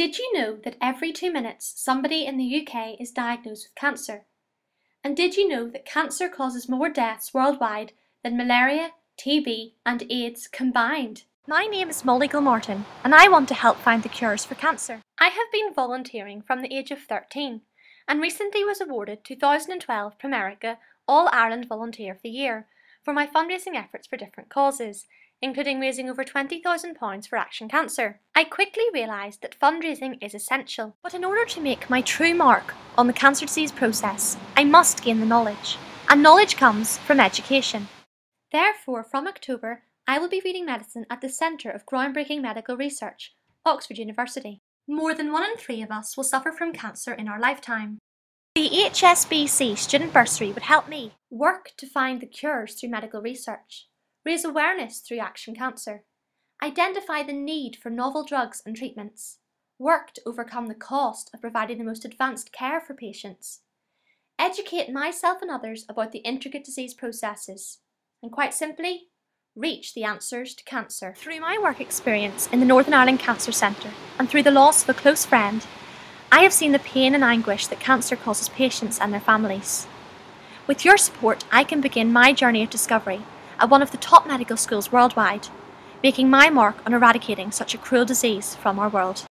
Did you know that every 2 minutes somebody in the UK is diagnosed with cancer? And did you know that cancer causes more deaths worldwide than malaria, TB and AIDS combined? My name is Molly Gilmartin and I want to help find the cures for cancer. I have been volunteering from the age of 13 and recently was awarded 2012 Primerica All-Ireland Volunteer of the Year for my fundraising efforts for different causes, including raising over £20,000 for Action Cancer. I quickly realised that fundraising is essential, but in order to make my true mark on the cancer disease process, I must gain the knowledge, and knowledge comes from education. Therefore, from October, I will be reading medicine at the Centre of Groundbreaking Medical Research, Oxford University. More than 1 in 3 of us will suffer from cancer in our lifetime. The HSBC Student Bursary would help me work to find the cures through medical research, raise awareness through Action Cancer, identify the need for novel drugs and treatments, work to overcome the cost of providing the most advanced care for patients, educate myself and others about the intricate disease processes, and quite simply, reach the answers to cancer. Through my work experience in the Northern Ireland Cancer Centre and through the loss of a close friend, I have seen the pain and anguish that cancer causes patients and their families. With your support, I can begin my journey of discovery at one of the top medical schools worldwide, making my mark on eradicating such a cruel disease from our world.